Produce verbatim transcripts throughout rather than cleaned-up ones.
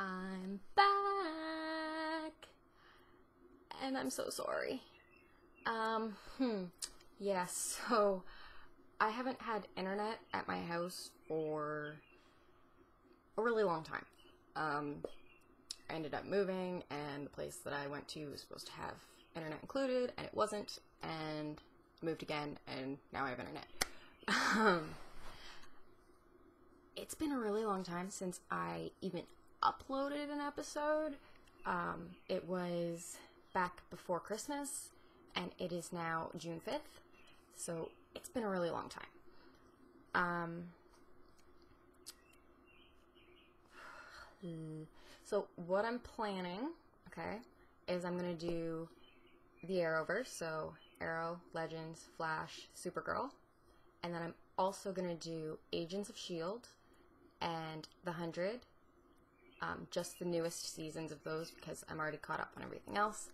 I'm back, and I'm so sorry. Um, hmm, yeah, so I haven't had internet at my house for a really long time. Um, I ended up moving, and the place that I went to was supposed to have internet included, and it wasn't, and moved again, and now I have internet. Um, it's been a really long time since I even uploaded an episode. Um, it was back before Christmas, and it is now June fifth, so it's been a really long time. Um, so what I'm planning, okay, is I'm going to do the Arrowverse, so Arrow, Legends, Flash, Supergirl, and then I'm also going to do Agents of S H I E L D and The Hundred, um, just the newest seasons of those because I'm already caught up on everything else.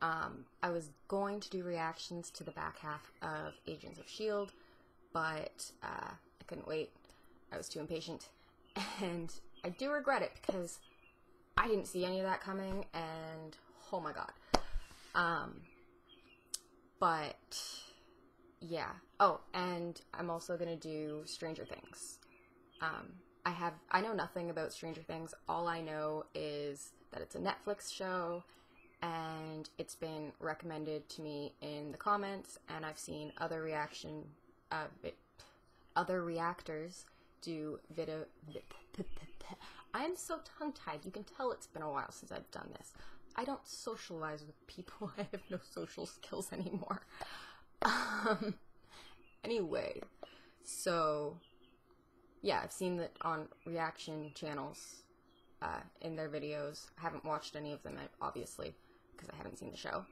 Um, I was going to do reactions to the back half of Agents of S H I E L D, but uh, I couldn't wait. I was too impatient, and I do regret it because I didn't see any of that coming, and oh my god. Um, but yeah. Oh, and I'm also gonna do Stranger Things. Um, I have I know nothing about Stranger Things. All I know is that it's a Netflix show, and it's been recommended to me in the comments, and I've seen other reaction, uh, other reactors do video. I'm so tongue-tied. You can tell it's been a while since I've done this. I don't socialize with people. I have no social skills anymore. Um, anyway, so yeah, I've seen that on reaction channels, uh, in their videos. I haven't watched any of them, obviously, because I haven't seen the show.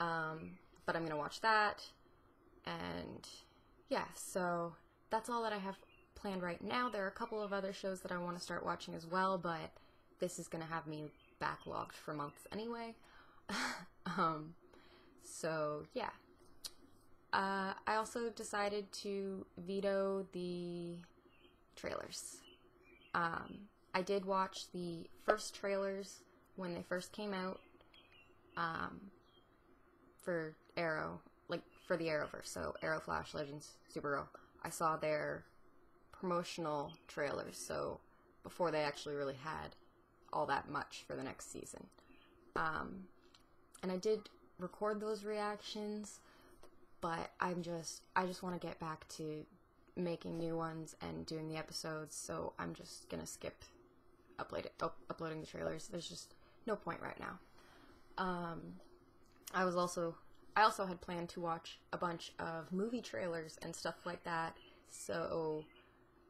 Um, but I'm gonna watch that, and yeah, so that's all that I have planned right now. There are a couple of other shows that I want to start watching as well, but this is gonna have me backlogged for months anyway. um, so yeah. Uh, I also decided to veto the trailers. Um, I did watch the first trailers when they first came out, um, for Arrow, like for the Arrowverse, so Arrow, Flash, Legends, Supergirl. I saw their promotional trailers, so before they actually really had all that much for the next season. Um, and I did record those reactions, but I'm just, I just want to get back to making new ones and doing the episodes, so I'm just gonna skip upload it, oh, uploading the trailers. There's just no point right now. Um, I was also, I also had planned to watch a bunch of movie trailers and stuff like that, so,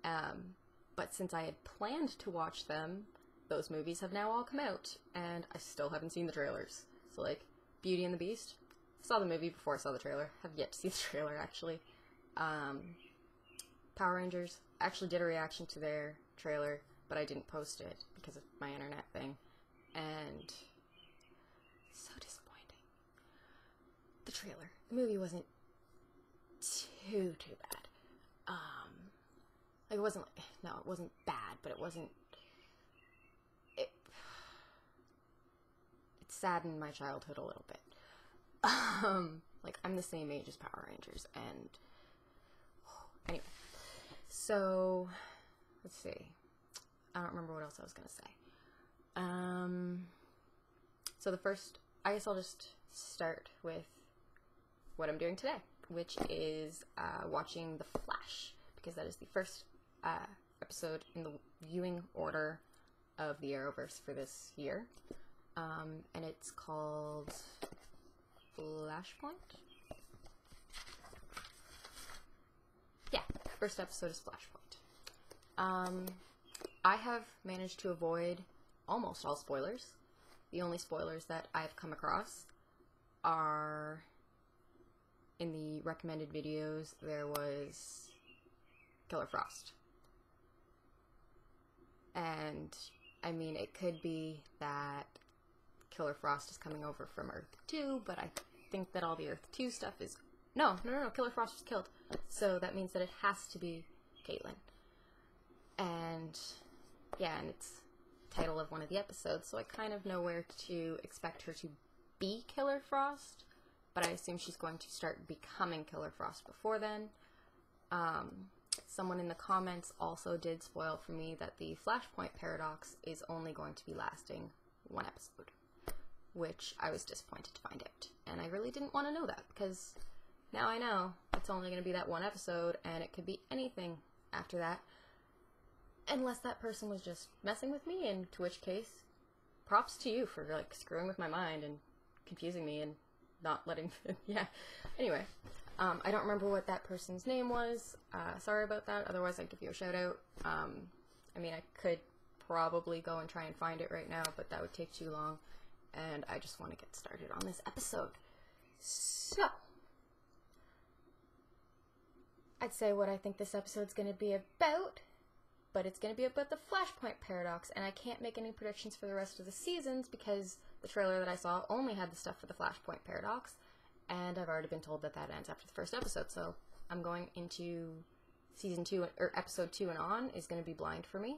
um, but since I had planned to watch them, those movies have now all come out, and I still haven't seen the trailers. So, like, Beauty and the Beast, saw the movie before I saw the trailer. Have yet to see the trailer, actually. Um, Power Rangers. I actually did a reaction to their trailer, but I didn't post it because of my internet thing. And so disappointing. The trailer. The movie wasn't too, too bad. Um, like, it wasn't, like, no, it wasn't bad, but it wasn't, it, it saddened my childhood a little bit. Um, like, I'm the same age as Power Rangers, and, oh, anyway, so, let's see, I don't remember what else I was gonna say, um, so the first, I guess I'll just start with what I'm doing today, which is, uh, watching The Flash, because that is the first, uh, episode in the viewing order of the Arrowverse for this year, um, and it's called Flashpoint? Yeah, first episode is Flashpoint. Um, I have managed to avoid almost all spoilers. The only spoilers that I've come across are in the recommended videos. There was Killer Frost. And, I mean, it could be that Killer Frost is coming over from Earth two, but I think that all the Earth two stuff is... No, no, no, no, Killer Frost was killed. So that means that it has to be Caitlin. And, yeah, and it's title of one of the episodes, so I kind of know where to expect her to be Killer Frost, but I assume she's going to start becoming Killer Frost before then. Um, someone in the comments also did spoil for me that the Flashpoint Paradox is only going to be lasting one episode, which I was disappointed to find out, and I really didn't want to know that, because now I know it's only going to be that one episode, and it could be anything after that, unless that person was just messing with me, and to which case, props to you for, like, screwing with my mind and confusing me and not letting, yeah, anyway, um, I don't remember what that person's name was, uh, sorry about that, otherwise I'd give you a shout out, um, I mean, I could probably go and try and find it right now, but that would take too long, and I just want to get started on this episode. So, I'd say what I think this episode's going to be about, but it's going to be about the Flashpoint Paradox, and I can't make any predictions for the rest of the seasons because the trailer that I saw only had the stuff for the Flashpoint Paradox, and I've already been told that that ends after the first episode, so I'm going into season two, or episode two and on is going to be blind for me.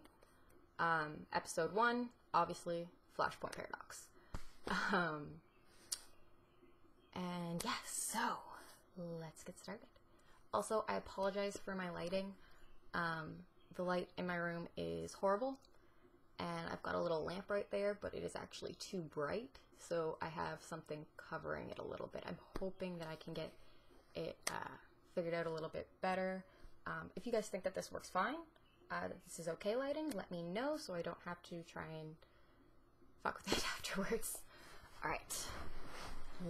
Um, episode one, obviously, Flashpoint Paradox. Um, and yeah, so let's get started. Also, I apologize for my lighting. Um, the light in my room is horrible, and I've got a little lamp right there, but it is actually too bright, so I have something covering it a little bit. I'm hoping that I can get it uh, figured out a little bit better. Um, if you guys think that this works fine, Uh, that this is okay lighting, let me know so I don't have to try and fuck with it afterwards. Alright,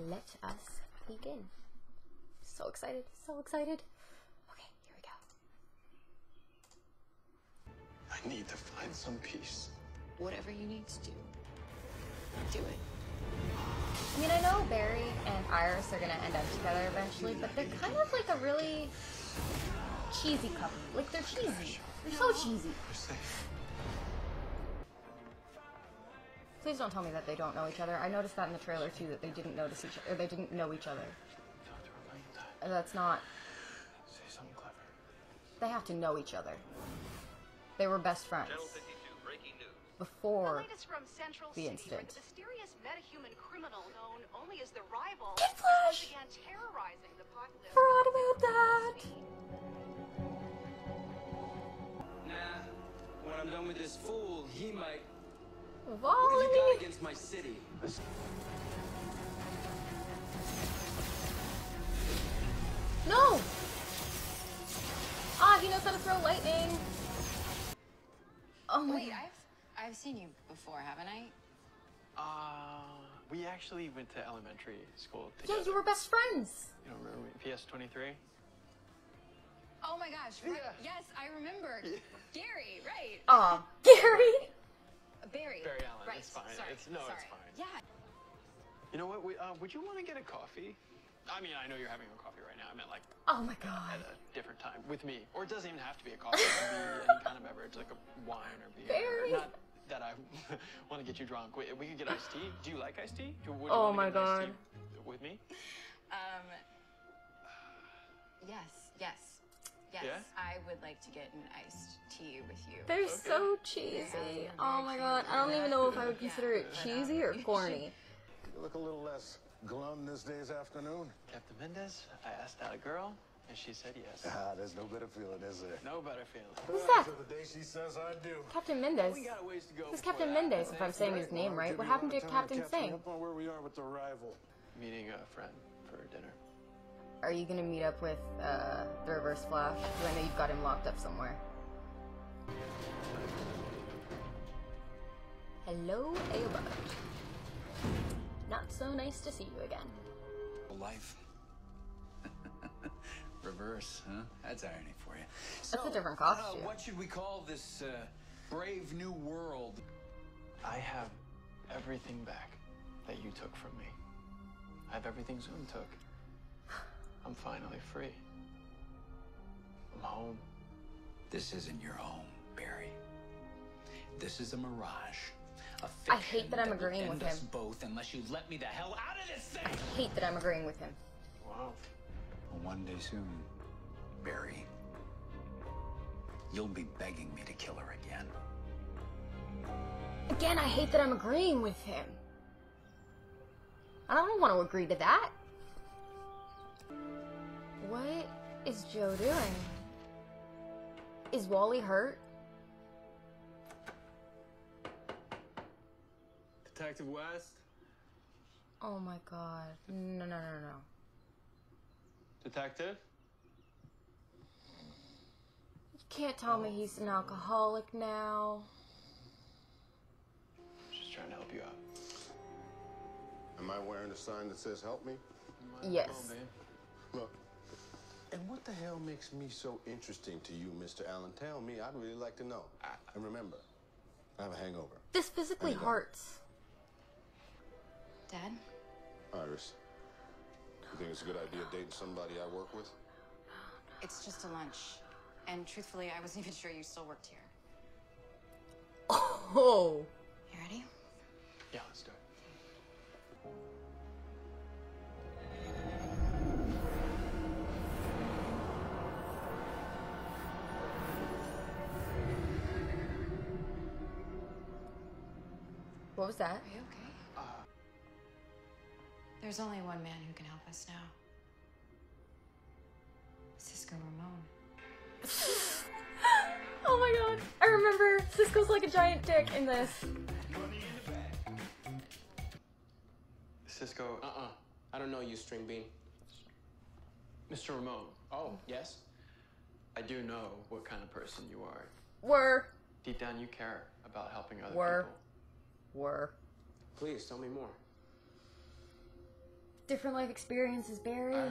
let us begin. So excited, so excited. Okay, here we go. I need to find some peace. Whatever you need to do, do it. I mean, I know Barry and Iris are gonna end up together eventually, but they're kind of like a really cheesy couple. Like, they're cheesy. They're so cheesy. We're safe. Please don't tell me that they don't know each other. I noticed that in the trailer too, that they didn't notice each other. They didn't know each other. That's not. Say something clever. They have to know each other. They were best friends. Before the latest from Central City, the incident. The mysterious metahuman criminal known only as the Rival Kid Flash began terrorizing the populace. Forgot about that. Nah, when I'm done with this fool, he might. Volley. What have you done against my city? No. Ah, he knows how to throw lightning. Oh my. Wait, I've I've seen you before, haven't I? Uh, we actually went to elementary school together. Yeah, you were best friends. You don't remember me? P S twenty-three? Oh my gosh, right? Yeah. Yes, I remember. Yeah. Gary, right. Oh, Gary? Barry. Barry Allen, right. It's fine. Sorry. It's, no, Sorry. it's fine. Yeah. You know what, we, uh, would you want to get a coffee? I mean, I know you're having a coffee right now. I meant like, oh my god, at a different time with me. Or it doesn't even have to be a coffee. It can be any kind of beverage, like a wine or beer. Barry. Not that I want to get you drunk. We, we could get iced tea. Do you like iced tea? Do, would you oh my god. With me? Um. Yes. Yes. Yes. Yeah? I would like to get an iced tea with you. They're okay. So cheesy. Oh my god. I don't even know if I would consider it cheesy or corny. You look a little less glum this day's afternoon. Captain Mendez, I asked out a girl, and she said yes. Ah, there's no better feeling, is there? No better feeling. Who's that? The day she says I do. Captain Mendez. We got a ways to go. This is Captain Mendez, if I'm saying his name right. What happened to Captain Singh? Up on where we are with the Rival. Meeting a friend for dinner. Are you gonna meet up with uh, the Reverse Flash? Because I know you've got him locked up somewhere. Hello, Aobud. Not so nice to see you again. Life. Reverse, huh? That's irony for you. So, that's a different costume. Uh, what should we call this uh, brave new world? I have everything back that you took from me. I have everything Zoom took. I'm finally free. I'm home. This isn't your home, Barry. This is a mirage. I hate that I'm that agreeing with him. Both, unless you let me the hell out of this thing. I hate that I'm agreeing with him. Wow. Well, one day soon, Barry, you'll be begging me to kill her again. Again, I hate that I'm agreeing with him. I don't want to agree to that. What is Joe doing? Is Wally hurt? Detective West? Oh my god. No, no, no, no. Detective? You can't tell me he's an alcoholic now. Just trying to help you out. Am I wearing a sign that says help me? Yes. Well, look. And what the hell makes me so interesting to you, Mister Allen? Tell me, I'd really like to know. I, and remember, I have a hangover. This physically hangover. hurts. Dad? Iris, you think it's a good idea dating somebody I work with? It's just a lunch. And truthfully, I wasn't even sure you still worked here. Oh! You ready? Yeah, let's do it. What was that? Are you okay? Uh, There's only one man who can help us now. Cisco Ramon. Oh my god. I remember Cisco's like a giant dick in this. Money in the bag. Cisco, uh-uh. I don't know you, String Bean. Mister Ramon. Oh, yes? I do know what kind of person you are. Were. Deep down, you care about helping other Were. people. Were. Please tell me more. Different life experiences, Barry. I,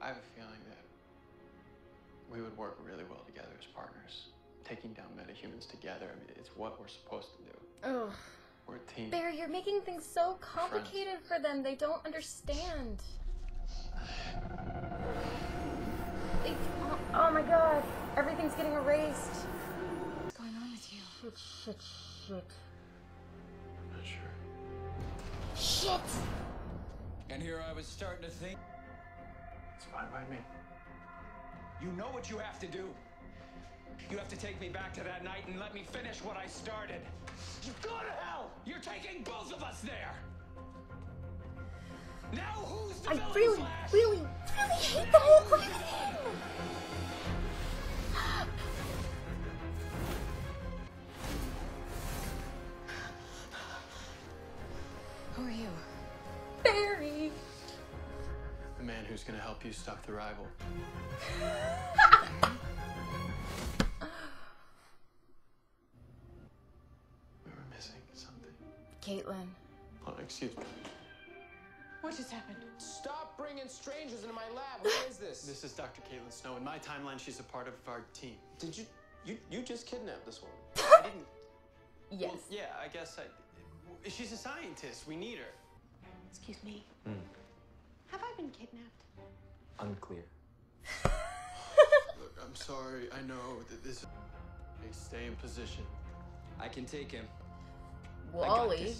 I have a feeling that we would work really well together as partners. Taking down metahumans together, I mean, it's what we're supposed to do. Ugh. We're a team. Barry, you're making things so complicated for them. They don't understand. They, oh, oh my god. Everything's getting erased. What's going on with you? Shit, shit, shit. Shit! And here I was starting to think. It's fine by me. You know what you have to do. You have to take me back to that night and let me finish what I started. You go to hell! You're taking both of us there! Now who's the I villain really, Flash? really, really hate the whole fucking thing! Who are you? Barry! The man who's gonna help you stop the rival. We were missing something. Caitlin. Oh, excuse me. What just happened? Stop bringing strangers into my lab. What is this? This is Doctor Caitlin Snow. In my timeline, she's a part of our team. Did you... You, you just kidnapped this woman. I didn't... Yes. Well, yeah, I guess I... She's a scientist. We need her. Excuse me. Mm. Have I been kidnapped? Unclear. Look, I'm sorry. I know that this is... Hey, stay in position. I can take him. Wally.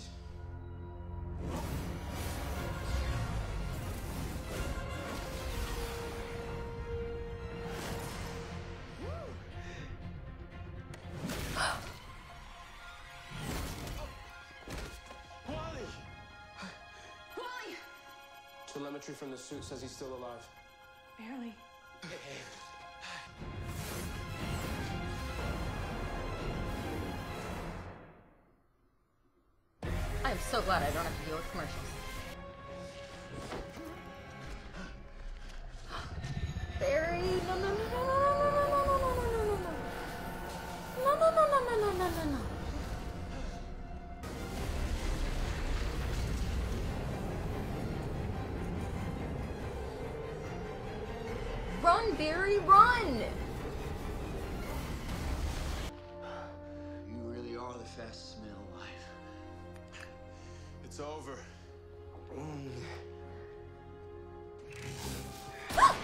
Telemetry from the suit says he's still alive. Barely. I'm so glad I don't have to deal with commercials. Barry, no, no, no, no, no, no, no, no, no, no, no, no, no, no, no, no, no, no. Run, Barry, run! You really are the fastest man alive. It's over. Mm. Ah!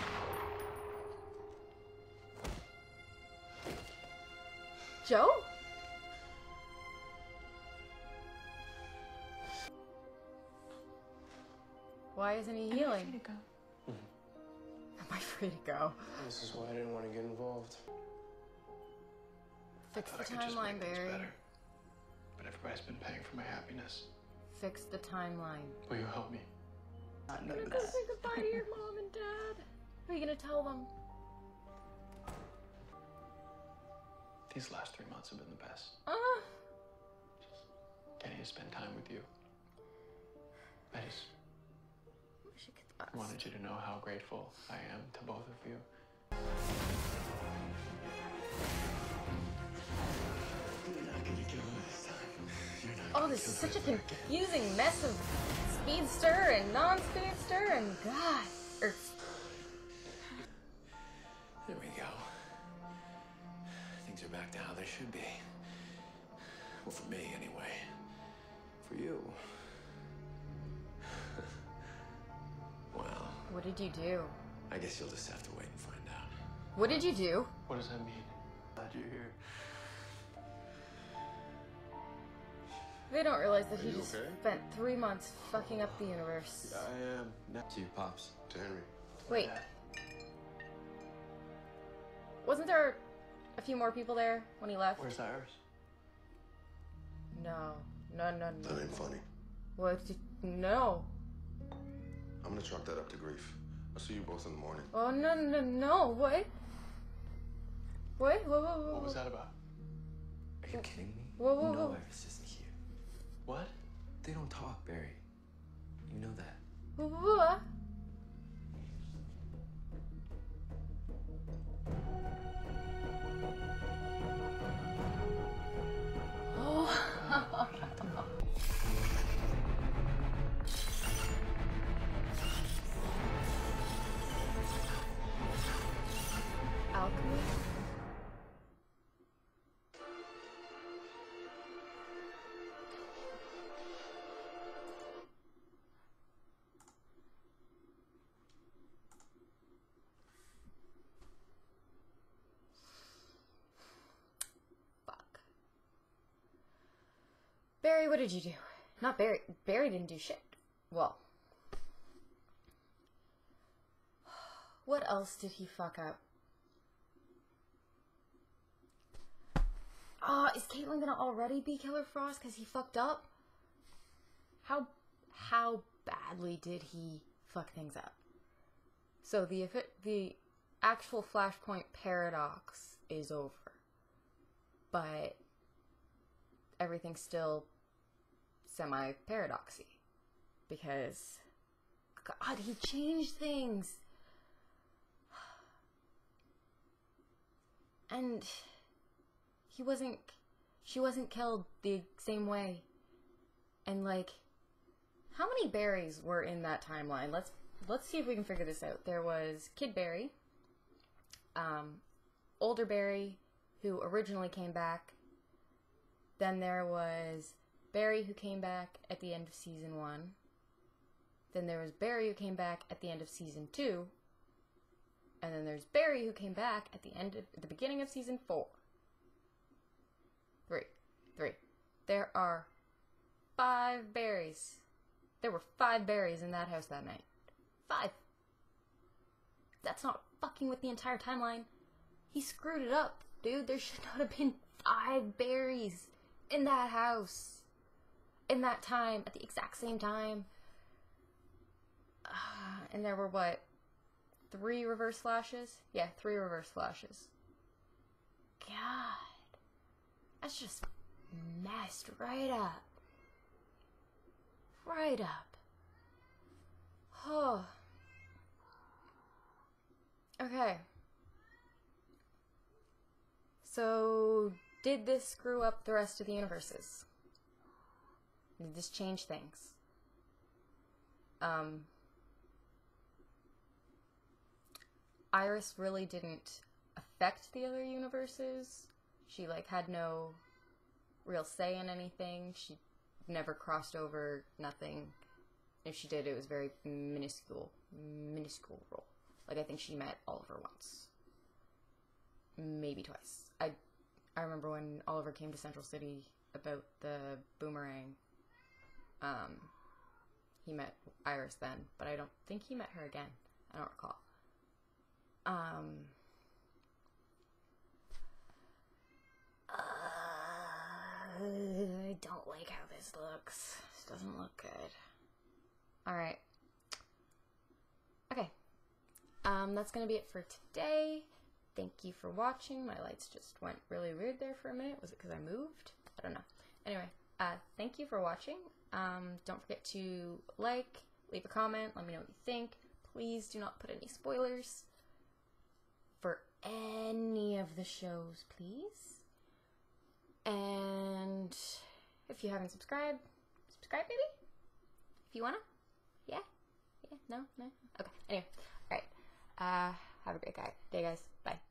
Joe? Why isn't he healing? Free to go. This is why I didn't want to get involved. Fix the timeline, Barry. Better, but everybody's been paying for my happiness. Fix the timeline. Will you help me? I'm gonna go say goodbye to your mom and dad. What are you gonna tell them? These last three months have been the best. Uh, Just getting to spend time with you. I just I wanted you to know how grateful I am to both of you. Oh, this is such a confusing mess of speedster and non-speedster and God. There we go. Things are back to how they should be. Well, for me, anyway. For you. Well. What did you do? I guess you'll just have to wait and find out. What did you do? What does that mean? Glad you're here. They don't realize that Are he just okay? spent three months fucking up the universe. Yeah, I am. Not to you, Pops. To Henry. Wait. Yeah. Wasn't there a few more people there when he left? Where's Iris? No. No, no, no. That ain't funny. What? No. I'm gonna chalk that up to grief. I'll see you both in the morning. Oh, no, no, no. What? What? What, what, what, what? What was that about? Are you kidding me? What, what, what? No, Iris isn't here. What? They don't talk, Barry. You know that. What? Oh. Alchemy. Barry, what did you do? Not Barry. Barry didn't do shit. Well. What else did he fuck up? Ah, uh, is Caitlin gonna already be Killer Frost because he fucked up? How, how badly did he fuck things up? So the, the actual Flashpoint Paradox is over. But everything's still semi-paradoxy, because God, he changed things, and he wasn't, she wasn't killed the same way, and like, how many Barrys were in that timeline? Let's, let's see if we can figure this out. There was Kid Barry, um, older Barry, who originally came back. Then there was Barry who came back at the end of season one. Then there was Barry who came back at the end of season two. And then there's Barry who came back at the end of at the beginning of season four. Three. Three. There are five Barrys. There were five Barrys in that house that night. Five. That's not fucking with the entire timeline. He screwed it up, dude. There should not have been five Barrys in that house, in that time, at the exact same time. Uh, and there were, what, three reverse flashes? Yeah, three reverse flashes. God. That's just messed right up. Right up. Oh. Okay. So, did this screw up the rest of the universes? Did this change things? Um, Iris really didn't affect the other universes. She, like, had no real say in anything. She never crossed over, nothing. If she did, it was very minuscule, minuscule role. Like, I think she met Oliver once. Maybe twice. I... I remember when Oliver came to Central City about the boomerang. Um, he met Iris then, but I don't think he met her again. I don't recall. Um, uh, I don't like like how this looks. This doesn't look good. All right. Okay. Um, that's going to be it for today. Thank you for watching. My lights just went really weird there for a minute. Was it because I moved? I don't know. Anyway, uh, thank you for watching. Um, don't forget to like, leave a comment, let me know what you think. Please do not put any spoilers for any of the shows, please. And if you haven't subscribed, subscribe maybe? If you wanna? Yeah? Yeah? No? No? Okay. Anyway. Alright. Uh, have a great day, guys. Bye.